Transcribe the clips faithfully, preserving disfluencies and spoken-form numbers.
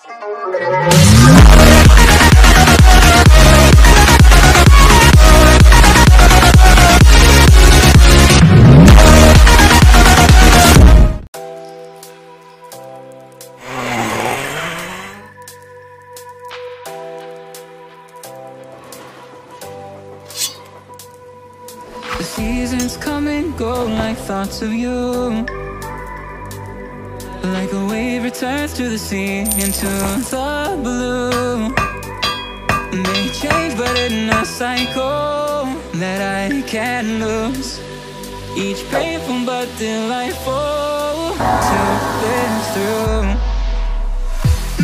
The seasons come and go like thoughts of you, like a wave returns to the sea into the blue. They change but in a cycle that I can't lose. Each painful but delightful to live through.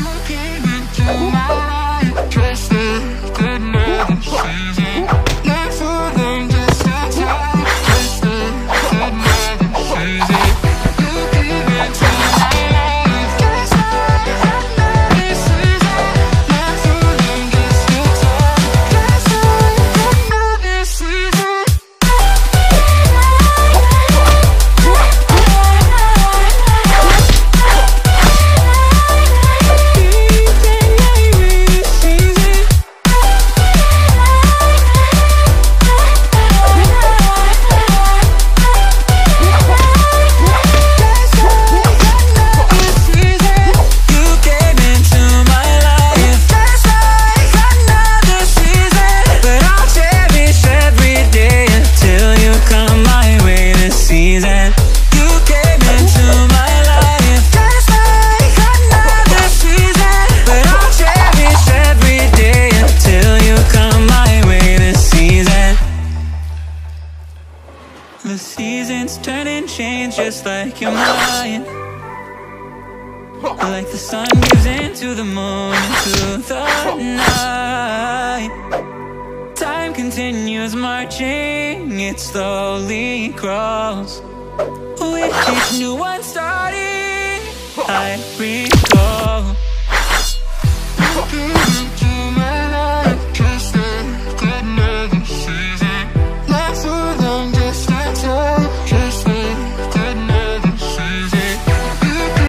Looking into my life, trust the goodness season. Not for them, just a time. Trust the goodness season. The seasons turn and change just like your mind. Like the sun gives into the moon, into the night. Time continues marching, it slowly crawls. With each new one starting, I recall.